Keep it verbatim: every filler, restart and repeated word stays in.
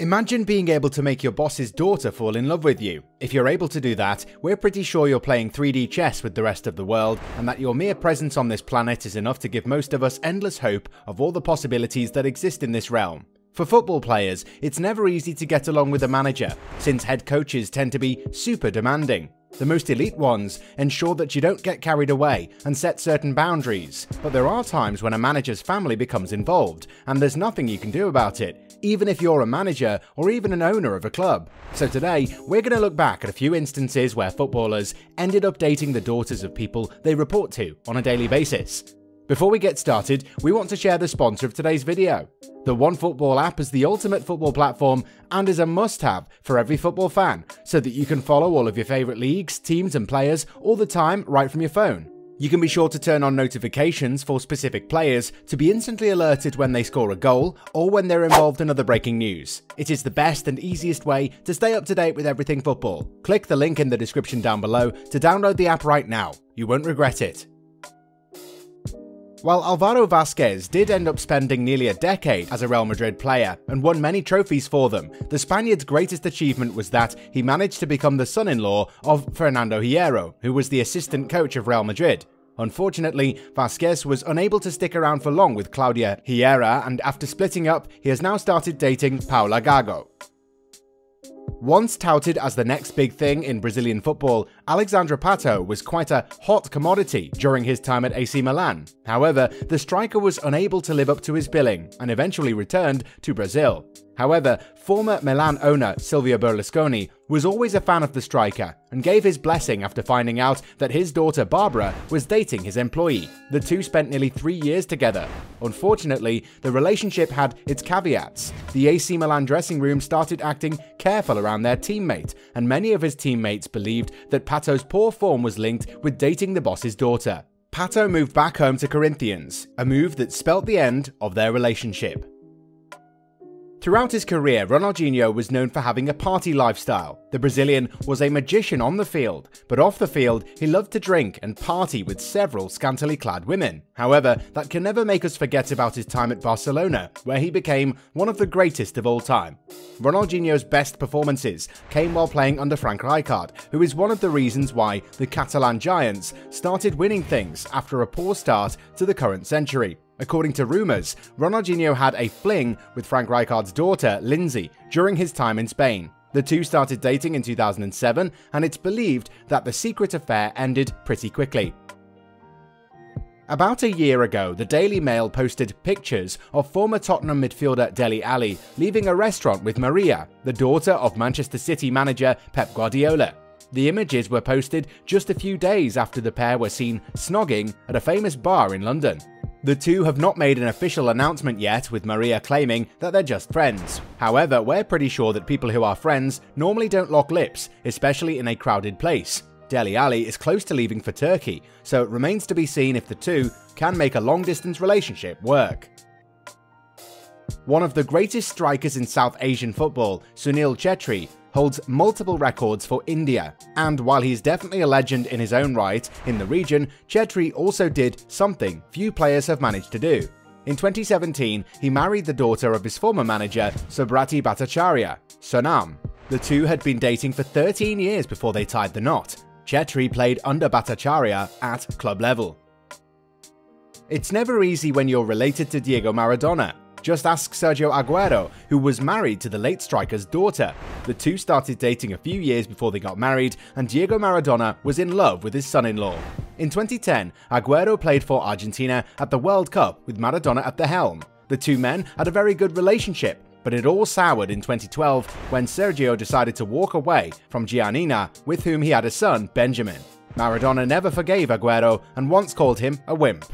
Imagine being able to make your boss's daughter fall in love with you. If you're able to do that, we're pretty sure you're playing three D chess with the rest of the world, and that your mere presence on this planet is enough to give most of us endless hope of all the possibilities that exist in this realm. For football players, it's never easy to get along with a manager, since head coaches tend to be super demanding. The most elite ones ensure that you don't get carried away and set certain boundaries, but there are times when a manager's family becomes involved, and there's nothing you can do about it, even if you're a manager or even an owner of a club. So today, we're going to look back at a few instances where footballers ended up dating the daughters of people they report to on a daily basis. Before we get started, we want to share the sponsor of today's video. The OneFootball app is the ultimate football platform and is a must-have for every football fan, so that you can follow all of your favorite leagues, teams and players all the time right from your phone. You can be sure to turn on notifications for specific players to be instantly alerted when they score a goal or when they're involved in other breaking news. It is the best and easiest way to stay up to date with everything football. Click the link in the description down below to download the app right now. You won't regret it. While Alvaro Vazquez did end up spending nearly a decade as a Real Madrid player and won many trophies for them, the Spaniard's greatest achievement was that he managed to become the son-in-law of Fernando Hierro, who was the assistant coach of Real Madrid. Unfortunately, Vazquez was unable to stick around for long with Claudia Hierro, and after splitting up, he has now started dating Paula Gago. Once touted as the next big thing in Brazilian football, Alexandre Pato was quite a hot commodity during his time at A C Milan. However, the striker was unable to live up to his billing and eventually returned to Brazil. However, former Milan owner Silvio Berlusconi was always a fan of the striker and gave his blessing after finding out that his daughter Barbara was dating his employee. The two spent nearly three years together. Unfortunately, the relationship had its caveats. The A C Milan dressing room started acting careful around their teammate, and many of his teammates believed that Pato's poor form was linked with dating the boss's daughter. Pato moved back home to Corinthians, a move that spelt the end of their relationship. Throughout his career, Ronaldinho was known for having a party lifestyle. The Brazilian was a magician on the field, but off the field, he loved to drink and party with several scantily clad women. However, that can never make us forget about his time at Barcelona, where he became one of the greatest of all time. Ronaldinho's best performances came while playing under Frank Rijkaard, who is one of the reasons why the Catalan Giants started winning things after a poor start to the current century. According to rumours, Ronaldinho had a fling with Frank Rijkaard's daughter, Lindsay, during his time in Spain. The two started dating in two thousand seven, and it's believed that the secret affair ended pretty quickly. About a year ago, the Daily Mail posted pictures of former Tottenham midfielder Dele Alli leaving a restaurant with Maria, the daughter of Manchester City manager Pep Guardiola. The images were posted just a few days after the pair were seen snogging at a famous bar in London. The two have not made an official announcement yet, with Maria claiming that they're just friends. However, we're pretty sure that people who are friends normally don't lock lips, especially in a crowded place. Dele Alli is close to leaving for Turkey, so it remains to be seen if the two can make a long-distance relationship work. One of the greatest strikers in South Asian football, Sunil Chhetri, holds multiple records for India, and while he's definitely a legend in his own right in the region, Chhetri also did something few players have managed to do. In twenty seventeen, he married the daughter of his former manager, Subrata Bhattacharya, Sonam. The two had been dating for thirteen years before they tied the knot. Chhetri played under Bhattacharya at club level. It's never easy when you're related to Diego Maradona. Just ask Sergio Aguero, who was married to the late striker's daughter. The two started dating a few years before they got married, and Diego Maradona was in love with his son-in-law. In twenty ten, Aguero played for Argentina at the World Cup with Maradona at the helm. The two men had a very good relationship, but it all soured in twenty twelve when Sergio decided to walk away from Giannina, with whom he had a son, Benjamin. Maradona never forgave Aguero and once called him a wimp.